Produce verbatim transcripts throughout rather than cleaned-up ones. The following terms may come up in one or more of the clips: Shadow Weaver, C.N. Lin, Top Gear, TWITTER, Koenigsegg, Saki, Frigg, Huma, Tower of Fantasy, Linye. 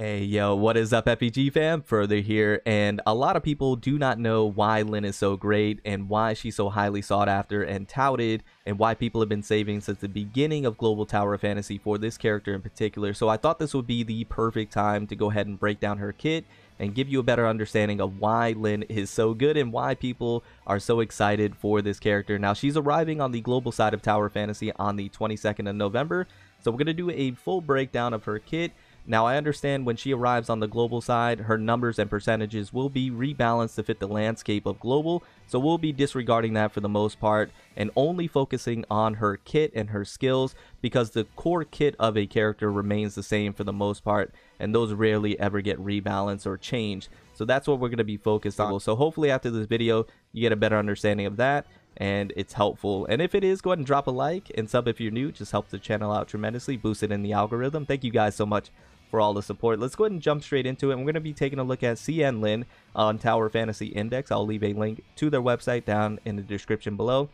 Hey, yo, what is up, F P G fam? Further here, and a lot of people do not know why Lin is so great and why she's so highly sought after and touted, and why people have been saving since the beginning of Global Tower of Fantasy for this character in particular. So I thought this would be the perfect time to go ahead and break down her kit and give you a better understanding of why Lin is so good and why people are so excited for this character. Now, she's arriving on the global side of Tower of Fantasy on the twenty-second of November, so we're going to do a full breakdown of her kit. Now, I understand when she arrives on the global side, her numbers and percentages will be rebalanced to fit the landscape of global, so we'll be disregarding that for the most part and only focusing on her kit and her skills, because the core kit of a character remains the same for the most part, and those rarely ever get rebalanced or changed. So that's what we're going to be focused on. So hopefully after this video, you get a better understanding of that, and it's helpful. And if it is, go ahead and drop a like and sub if you're new. Just helps the channel out tremendously, boost it in the algorithm. Thank you guys so much for all the support. Let's go ahead and jump straight into it. We're going to be taking a look at C N. Lin on Tower Fantasy Index. I'll leave a link to their website down in the description below.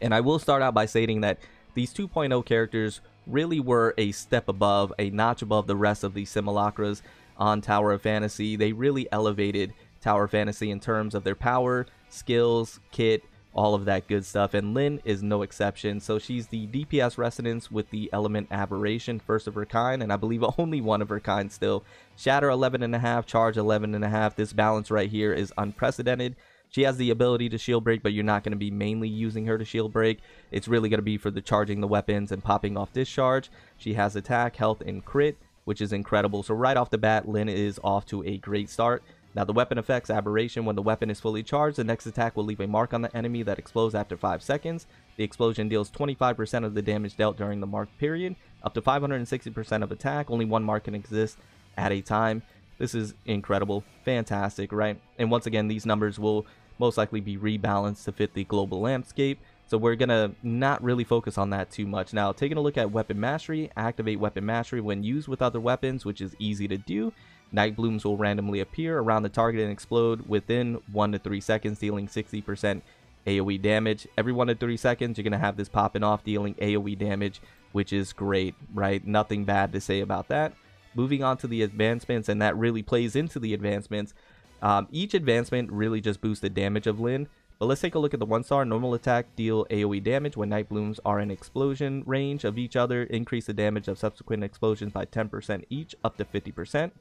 And I will start out by stating that these two point oh characters really were a step above, a notch above the rest of the simulacras on Tower of Fantasy. They really elevated Tower Fantasy in terms of their power, skills, kit, all of that good stuff, and Lin is no exception. So she's the D P S resonance with the element aberration, first of her kind, and I believe only one of her kind still. Shatter eleven and a half, charge eleven and a half. This balance right here is unprecedented. She has the ability to shield break, but you're not going to be mainly using her to shield break. It's really going to be for the charging the weapons and popping off discharge. She has attack, health, and crit, which is incredible. So right off the bat, Lin is off to a great start. Now, the weapon effects, aberration, when the weapon is fully charged, the next attack will leave a mark on the enemy that explodes after five seconds. The explosion deals twenty-five percent of the damage dealt during the marked period, up to five hundred sixty percent of attack. Only one mark can exist at a time. This is incredible. Fantastic, right? And once again, these numbers will most likely be rebalanced to fit the global landscape, so we're going to not really focus on that too much. Now, taking a look at weapon mastery, activate weapon mastery when used with other weapons, which is easy to do. Night blooms will randomly appear around the target and explode within one to three seconds, dealing sixty percent A O E damage. Every one to three seconds, you're going to have this popping off, dealing A O E damage, which is great, right? Nothing bad to say about that. Moving on to the advancements, and that really plays into the advancements. Um, each advancement really just boosts the damage of Lin. But let's take a look at the one star. Normal attack, deal A O E damage when night blooms are in explosion range of each other. Increase the damage of subsequent explosions by ten percent each, up to fifty percent.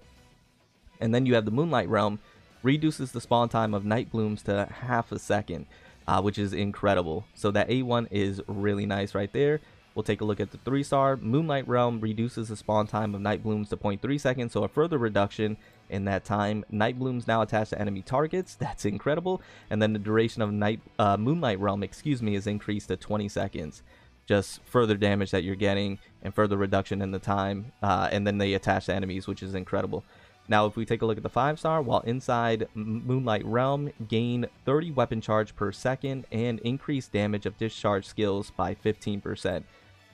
And then you have the Moonlight Realm, reduces the spawn time of night blooms to half a second, uh, which is incredible. So that A one is really nice right there. We'll take a look at the three star. Moonlight Realm reduces the spawn time of night blooms to zero point three seconds, so a further reduction in that time. Night blooms now attach to enemy targets. That's incredible. And then the duration of night uh, Moonlight Realm, excuse me, is increased to twenty seconds. Just further damage that you're getting and further reduction in the time. Uh, and then they attach to enemies, which is incredible. Now, if we take a look at the five star, while inside Moonlight Realm, gain thirty weapon charge per second and increase damage of discharge skills by fifteen percent.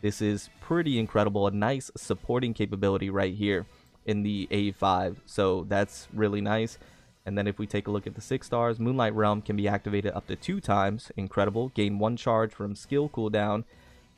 This is pretty incredible. A nice supporting capability right here in the A five. So that's really nice. And then if we take a look at the six stars, Moonlight Realm can be activated up to two times. Incredible. Gain one charge from skill cooldown.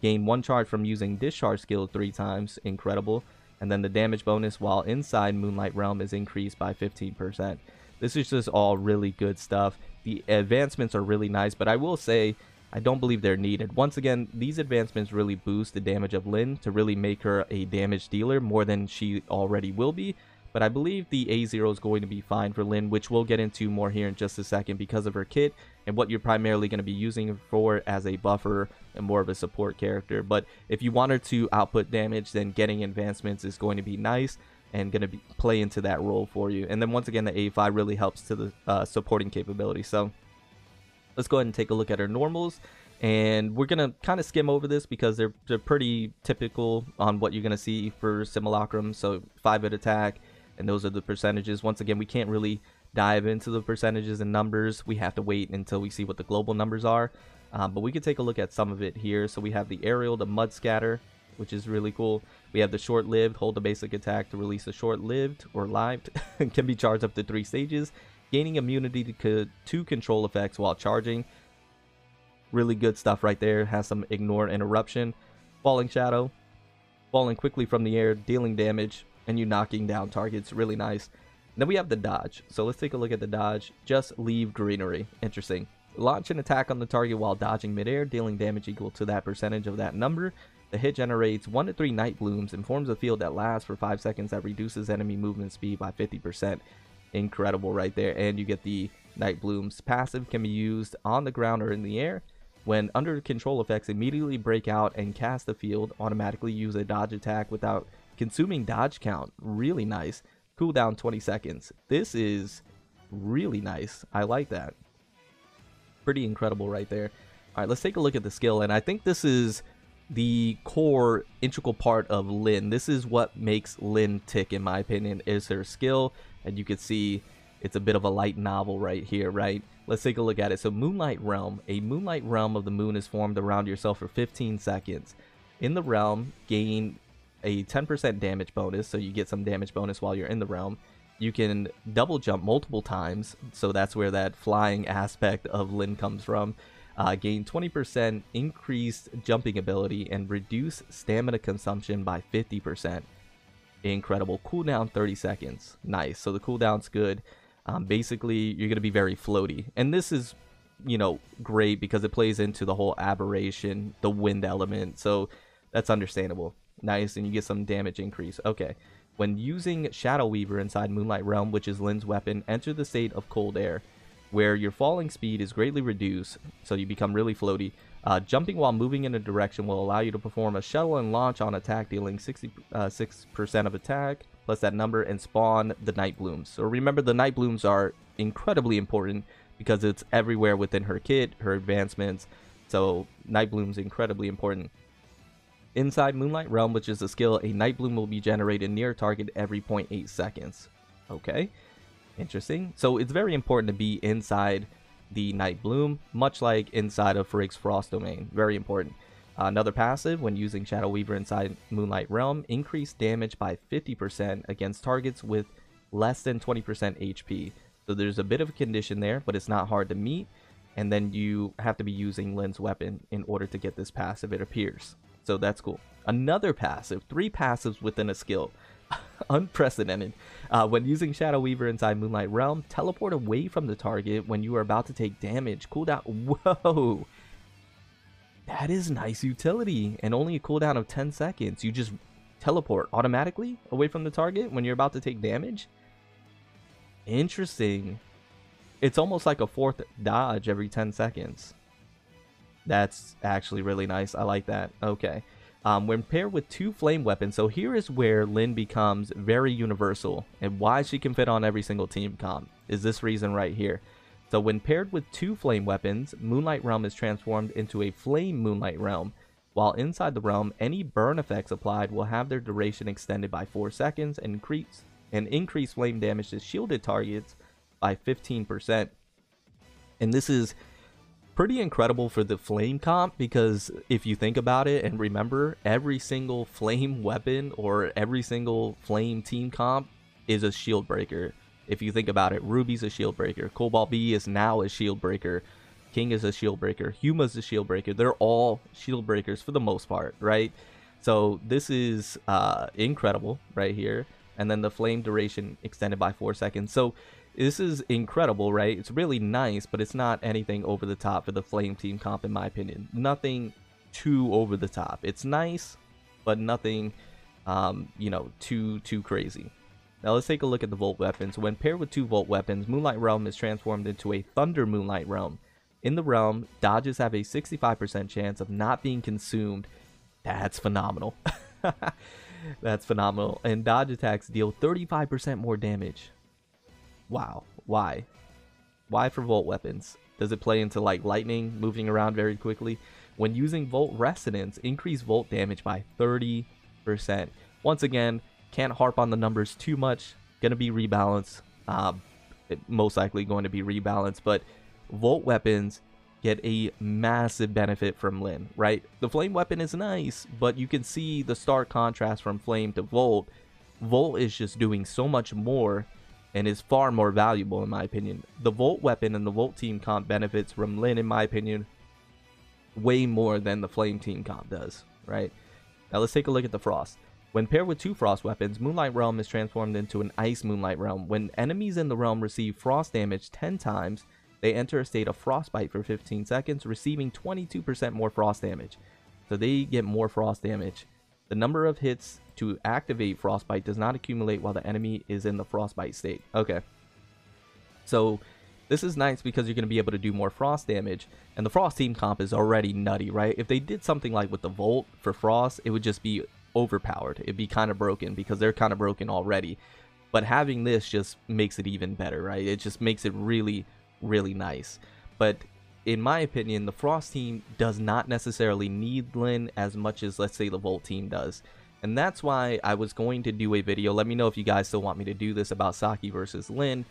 Gain one charge from using discharge skill three times. Incredible. And then the damage bonus while inside Moonlight Realm is increased by fifteen percent. This is just all really good stuff. The advancements are really nice, but I will say I don't believe they're needed. Once again, these advancements really boost the damage of Lin to really make her a damage dealer more than she already will be. But I believe the A zero is going to be fine for Lin, which we'll get into more here in just a second because of her kit and what you're primarily going to be using her for as a buffer and more of a support character. But if you want her to output damage, then getting advancements is going to be nice and going to be, play into that role for you. And then once again, the A five really helps to the uh, supporting capability. So let's go ahead and take a look at her normals. And we're going to kind of skim over this because they're, they're pretty typical on what you're going to see for Simulacrum. So five hit attack. And those are the percentages. Once again, we can't really dive into the percentages and numbers. We have to wait until we see what the global numbers are. Um, but we can take a look at some of it here. So we have the aerial, the mud scatter, which is really cool. We have the short-lived, hold a basic attack to release a short-lived or lived. Can be charged up to three stages. Gaining immunity to, co to control effects while charging. Really good stuff right there. Has some ignore interruption. Falling shadow. Falling quickly from the air, dealing damage. and you knocking down targets. Really nice. And then we have the dodge. So let's take a look at the dodge. Just leave greenery. Interesting. Launch an attack on the target while dodging midair, dealing damage equal to that percentage of that number. The hit generates one to three night blooms, informs a field that lasts for five seconds, that reduces enemy movement speed by fifty percent. Incredible right there. And you get the night blooms. Passive can be used on the ground or in the air. When under control effects, immediately break out and cast the field. Automatically use a dodge attack without consuming dodge count. Really nice. Cooldown twenty seconds. This is really nice. I like that. Pretty incredible right there. All right, let's take a look at the skill. And I think this is the core integral part of Lin. This is what makes Lin tick, in my opinion, is her skill. And you can see it's a bit of a light novel right here, right? Let's take a look at it. So Moonlight Realm. A Moonlight Realm of the moon is formed around yourself for fifteen seconds. In the realm, gain a ten percent damage bonus, so you get some damage bonus while you're in the realm. You can double jump multiple times, so that's where that flying aspect of Lin comes from. Uh, gain twenty percent increased jumping ability and reduce stamina consumption by fifty percent. Incredible. Cooldown thirty seconds. Nice. So the cooldown's good. Um, basically, you're going to be very floaty. And this is, you know, great because it plays into the whole aberration, the wind element. So that's understandable. Nice. And you get some damage increase. Okay. When using Shadow Weaver inside Moonlight Realm, which is Lin's weapon, enter the state of cold air, where your falling speed is greatly reduced, so you become really floaty. Uh, jumping while moving in a direction will allow you to perform a shuttle and launch on attack, dealing sixty-six percent of attack, plus that number, and spawn the Night Blooms. So remember, the Night Blooms are incredibly important because it's everywhere within her kit, her advancements, so Night Bloom's incredibly important. Inside Moonlight Realm, which is a skill, a Night Bloom will be generated near target every zero point eight seconds. Okay. Interesting. So it's very important to be inside the Night Bloom, much like inside of Frigg's Frost Domain. Very important. Uh, another passive, when using Shadow Weaver inside Moonlight Realm, increase damage by fifty percent against targets with less than twenty percent H P. So there's a bit of a condition there, but it's not hard to meet. And then you have to be using Lin's weapon in order to get this passive, it appears. So that's cool. Another passive, three passives within a skill. Unprecedented. Uh, when using Shadow Weaver inside Moonlight Realm, teleport away from the target when you are about to take damage. Cooldown. Whoa. That is nice utility. And only a cooldown of ten seconds. You just teleport automatically away from the target when you're about to take damage. Interesting. It's almost like a fourth dodge every ten seconds. That's actually really nice. I like that. Okay. Um, when paired with two flame weapons, so here is where Lin becomes very universal and why she can fit on every single team comp is this reason right here. So when paired with two flame weapons, Moonlight Realm is transformed into a flame Moonlight Realm. While inside the realm, any burn effects applied will have their duration extended by four seconds and increase, and increase flame damage to shielded targets by fifteen percent. And this is pretty incredible for the flame comp, because if you think about it and remember, every single flame weapon or every single flame team comp is a shield breaker. If you think about it, Ruby's a shield breaker, Cobalt B is now a shield breaker, King is a shield breaker, Huma's a shield breaker. They're all shield breakers for the most part, right? So this is uh incredible right here. And then the flame duration extended by four seconds. So this is incredible, right? It's really nice, but it's not anything over the top for the flame team comp, in my opinion. Nothing too over the top. It's nice, but nothing, um, you know, too, too crazy. Now let's take a look at the Volt weapons. When paired with two Volt weapons, Moonlight Realm is transformed into a Thunder Moonlight Realm. In the realm, dodges have a sixty-five percent chance of not being consumed. That's phenomenal. That's phenomenal. And dodge attacks deal thirty-five percent more damage. Wow. Why? Why for Volt weapons? Does it play into like lightning, moving around very quickly? When using Volt Resonance, increase Volt damage by thirty percent. Once again, can't harp on the numbers too much. Going to be rebalanced. Uh, most likely going to be rebalanced. But Volt weapons get a massive benefit from Lin, right? The Flame weapon is nice, but you can see the stark contrast from Flame to Volt. Volt is just doing so much more, and is far more valuable, in my opinion. The Volt weapon and the Volt team comp benefits from Lin, in my opinion, way more than the Flame team comp does, right? Now let's take a look at the Frost. When paired with two Frost weapons, Moonlight Realm is transformed into an Ice Moonlight Realm. When enemies in the realm receive Frost damage ten times, they enter a state of Frostbite for fifteen seconds, receiving twenty-two percent more Frost damage. So they get more Frost damage. The number of hits to activate Frostbite does not accumulate while the enemy is in the Frostbite state. Okay. So this is nice because you're going to be able to do more Frost damage, and the Frost team comp is already nutty, right? If they did something like with the Volt for Frost, it would just be overpowered. It'd be kind of broken because they're kind of broken already. But having this just makes it even better, right? It just makes it really, really nice. But in my opinion, the Frost team does not necessarily need Lin as much as, let's say, the Volt team does. And that's why I was going to do a video. Let me know if you guys still want me to do this about Saki versus Lin,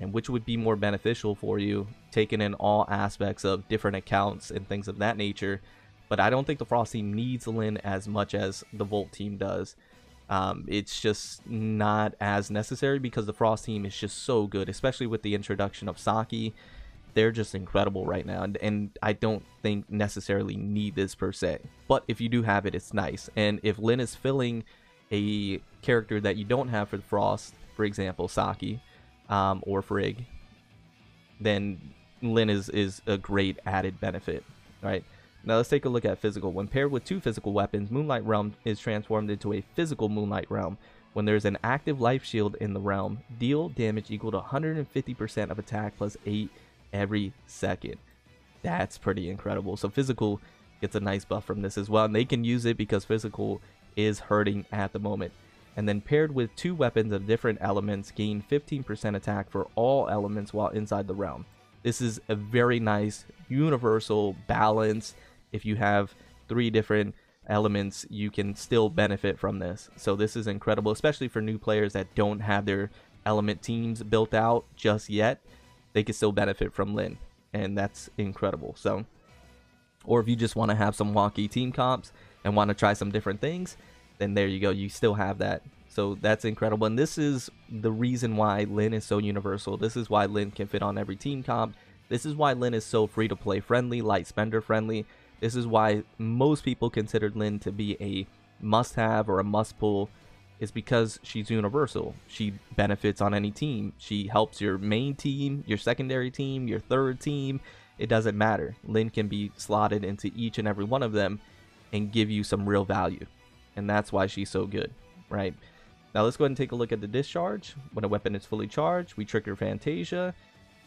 and which would be more beneficial for you, taking in all aspects of different accounts and things of that nature. But I don't think the Frost team needs Lin as much as the Volt team does. Um, it's just not as necessary because the Frost team is just so good, especially with the introduction of Saki. They're just incredible right now, and, and I don't think necessarily need this per se. But if you do have it, it's nice. And if Lin is filling a character that you don't have for the Frost, for example, Saki, Um, or Frigg, then Lin is, is a great added benefit. Alright, now let's take a look at physical. When paired with two physical weapons, Moonlight Realm is transformed into a physical Moonlight Realm. When there's an active life shield in the realm, deal damage equal to one hundred fifty percent of attack plus eight every second. That's pretty incredible. So physical gets a nice buff from this as well, and they can use it because physical is hurting at the moment. And then paired with two weapons of different elements, gain fifteen percent attack for all elements while inside the realm. This is a very nice universal balance. If you have three different elements, you can still benefit from this. So this is incredible, especially for new players that don't have their element teams built out just yet. They can still benefit from Lin, and that's incredible. So, or if you just want to have some wonky team comps and want to try some different things, then there you go, you still have that. So that's incredible, and this is the reason why Lin is so universal. This is why Lin can fit on every team comp. This is why Lin is so free to play friendly, light spender friendly. This is why most people considered Lin to be a must have or a must pull, is because she's universal. She benefits on any team. She helps your main team, your secondary team, your third team. It doesn't matter. Lin can be slotted into each and every one of them and give you some real value. And that's why she's so good, right? Now let's go ahead and take a look at the discharge. When a weapon is fully charged, we trigger Fantasia,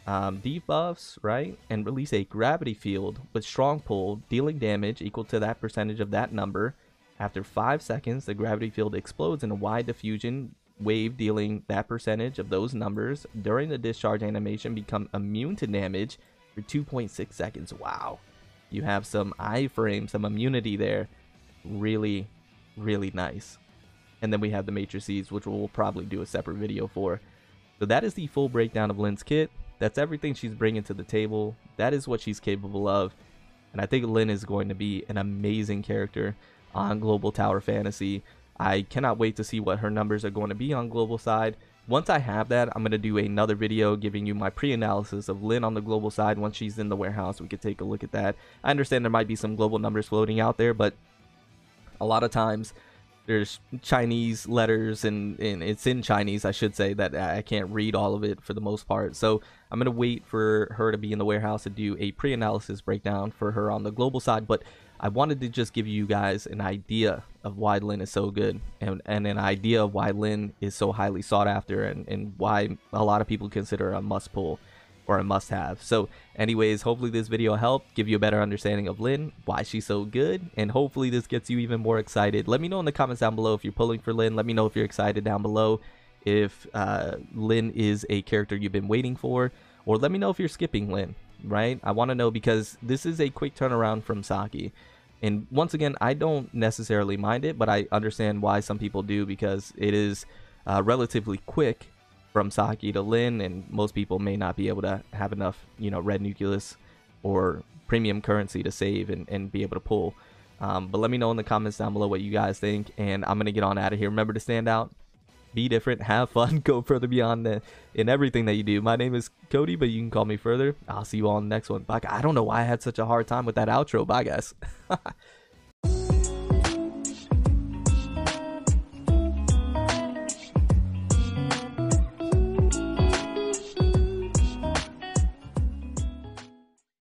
um, debuffs, right? And release a gravity field with strong pull, dealing damage equal to that percentage of that number. After five seconds, the gravity field explodes in a wide diffusion wave, dealing that percentage of those numbers during the discharge animation. Become immune to damage for two point six seconds. Wow. You have some iframe, some immunity there. Really, really nice. And then we have the matrices, which we'll probably do a separate video for. So that is the full breakdown of Lin's kit. That's everything she's bringing to the table. That is what she's capable of, and I think Lin is going to be an amazing character on Global Tower Fantasy. I cannot wait to see what her numbers are going to be on global side. Once I have that, I'm going to do another video giving you my pre-analysis of Lin on the global side. Once she's in the warehouse, we could take a look at that. I understand there might be some global numbers floating out there, but a lot of times there's Chinese letters, and, and it's in Chinese, I should say, that I can't read all of it for the most part. So I'm going to wait for her to be in the warehouse to do a pre-analysis breakdown for her on the global side. But I wanted to just give you guys an idea of why Lin is so good, and, and an idea of why Lin is so highly sought after, and, and why a lot of people consider a must pull or a must have. So anyways, hopefully this video helped give you a better understanding of Lin, why she's so good, and hopefully this gets you even more excited. Let me know in the comments down below if you're pulling for Lin. Let me know if you're excited down below if uh, Lin is a character you've been waiting for, or let me know if you're skipping Lin, right? I want to know, because this is a quick turnaround from Saki. And once again, I don't necessarily mind it, but I understand why some people do, because it is uh, relatively quick from Saki to Lin, and most people may not be able to have enough, you know, red nucleus or premium currency to save and, and be able to pull. Um, but let me know in the comments down below what you guys think, and I'm going to get on out of here. Remember to stand out, be different, have fun, go further beyond the, in everything that you do. My name is Cody, but you can call me Further. I'll see you all in the next one. Bye. I don't know why I had such a hard time with that outro. Bye, guys.